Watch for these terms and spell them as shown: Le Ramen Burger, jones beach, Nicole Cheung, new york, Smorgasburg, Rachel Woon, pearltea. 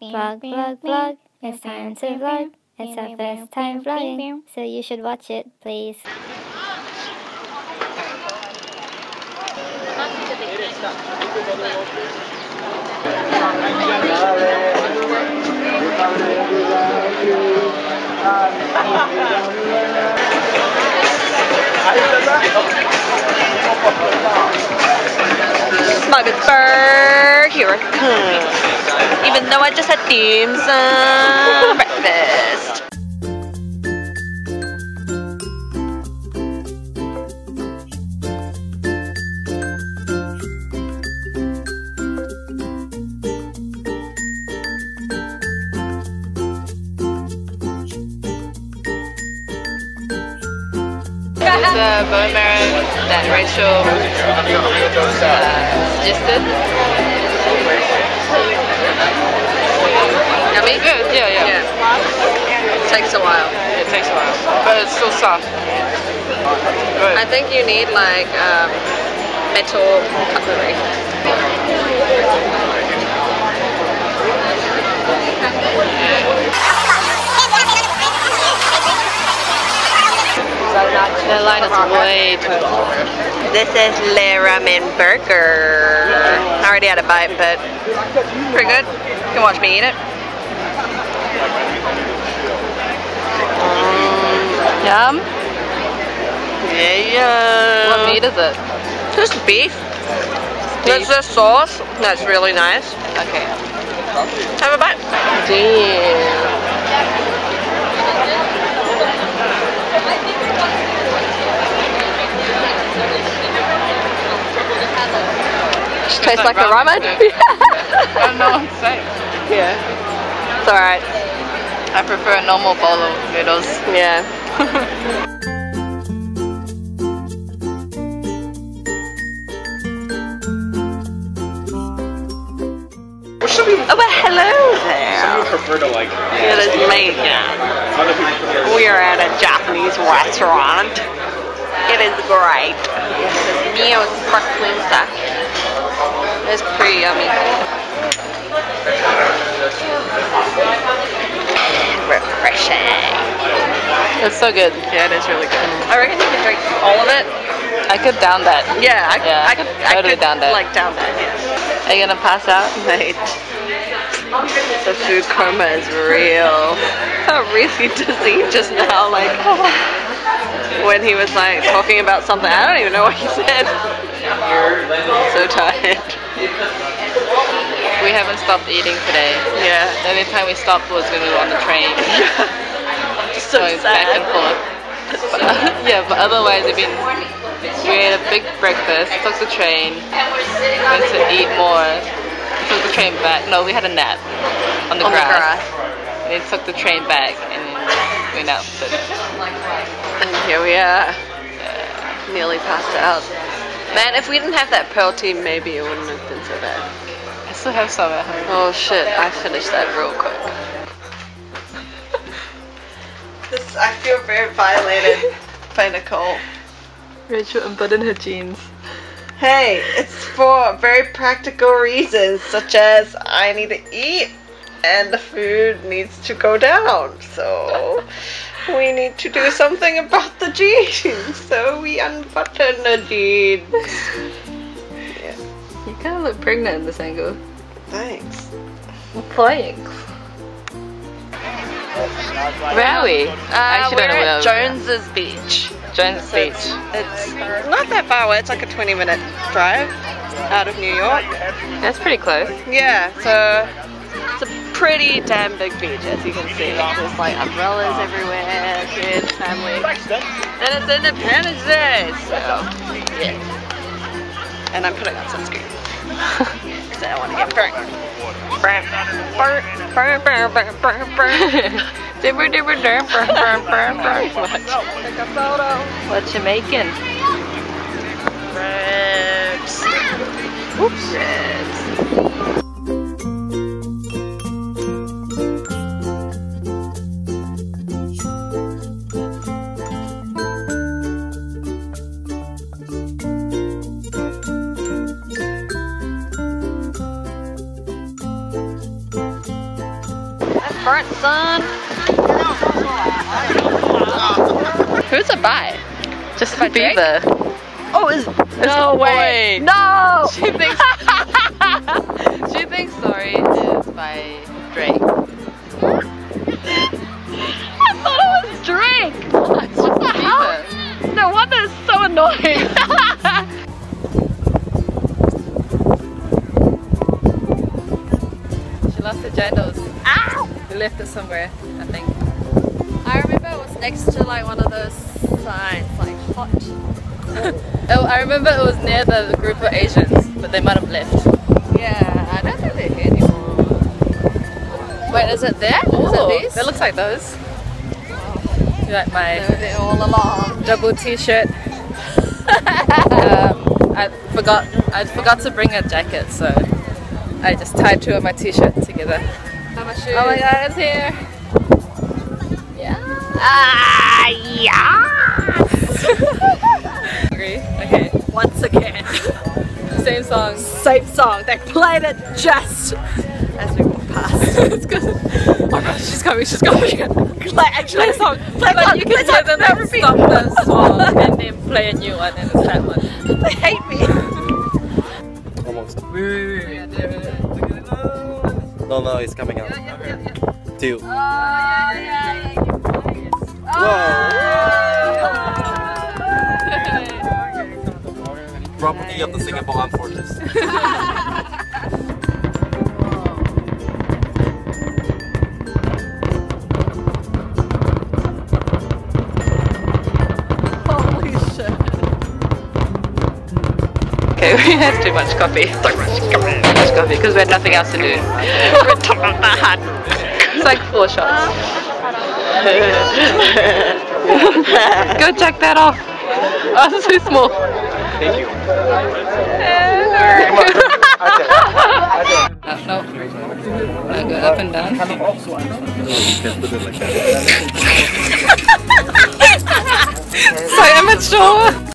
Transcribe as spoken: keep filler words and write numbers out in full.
Vlog, vlog, vlog. It's time to vlog. It's our first time vlogging, so you should watch it, please. Smorgasburg, here I come. Even though I just had dim sum breakfast. It's a bone marrow that Rachel uh, suggested. Yummy? Good, yeah, yeah, yeah. It takes a while. It takes a while, but it's still soft. Good. I think you need like um, metal cutlery. The line is way too long. This is Le Ramen Burger. I already had a bite, but pretty good. You can watch me eat it. Mm, yum. Yeah, yeah. What meat is it? Just beef. There's this sauce that's really nice. Okay. Have a bite. Damn. It tastes like, like a ramen. Yeah. I don't know what to say. Yeah. It's alright. I prefer a normal bowl of noodles. Yeah. Oh, well, hello there. Some people prefer to like it. It is late now. We are at a Japanese restaurant. It is great. This meal is sparkling sake. It's pretty yummy. Refreshing. It's so good. Yeah, it is really good. I reckon you could drink all of it. I could down that. Yeah, I, yeah, I, I could totally I could down that. Like down that, yeah. Are you gonna pass out? Mate. The food coma is real. I really dizzy just now, like when he was like talking about something. I don't even know what he said. I'm so tired. We haven't stopped eating today. Yeah. The only time we stopped was when we were on the train. Yeah. Just so going sad. Back and forth. But, uh, yeah, but otherwise it'd been. We had a big breakfast, took the train, went to eat more, took the train back. No, we had a nap on the on grass. The grass. And then took the train back and then went out. But... And here we are. Yeah. Nearly passed out. Man, if we didn't have that pearltea, maybe it wouldn't have been so bad. I still have some at home. Oh shit, I finished that real quick. This, I feel very violated by Nicole. Rachel unbuttoned her jeans. Hey, it's for very practical reasons, such as I need to eat and the food needs to go down, so... We need to do something about the jeans, so we unbutton the jeans. Yeah. You kind of look pregnant in this angle. Thanks. I'm playing. Where are we? Uh, I actually don't know where we are. Jones's Beach. Jones's Beach. It's, it's not that far away. It's like a twenty minute drive out of New York. That's pretty close. Yeah. So. It's a pretty damn big beach, as you can see. There's like umbrellas everywhere, kids, family. And it's Independence Day, so yeah. And I'm putting on sunscreen. Because I don't want to get burnt. Burnt. Burnt. Burnt. Burnt. Burnt. Burnt. Burnt. Dipper, dipper, burnt. Burnt. Burnt. Burnt. Burnt. Burnt. Take a photo. What you making? Ribs. Oops. Ribs. burnt sun. Who's it by? Just by Diva. Oh, is no way. Boy. No. She thinks. She thinks Sorry is by Drake. I thought it was Drake. Oh, it's just what the Diva. Hell? No wonder it's so annoying. Lost the genitals. Ow! We left it somewhere, I think. I remember it was next to like one of those signs, like hot. Oh, I remember it was near the group of Asians, but they might have left. Yeah, I don't think they're here anymore. Wait, is it there? Ooh, is it these? That looks like those. Oh. Like my they're all along. Double t-shirt. um, I forgot. I forgot to bring a jacket, so. I just tied two of my t-shirts together. How much shoes? Oh my god, it's here! Yeah! Ah, yeah! Agree? Okay. Once again. Same song. Same song. They played it just as we walked past. It's good. Oh my gosh, she's coming, she's coming. Like, actually, play a song. Play like, song. You can hear them like, stop the song and then play a new one and it's that one. They hate me. No, no, it's coming out. Yeah, yeah, yeah. Two. Oh, yeah, yeah. Oh. Whoa! Property of the Singapore Armed Forces. Holy shit. Okay, we had too much coffee. Too much coffee. Coffee because we had nothing else to do. We're top of the hut. It's like four shots. Go check that off. Oh, this is too small. Thank you. uh, no. No, go up and down. So immature.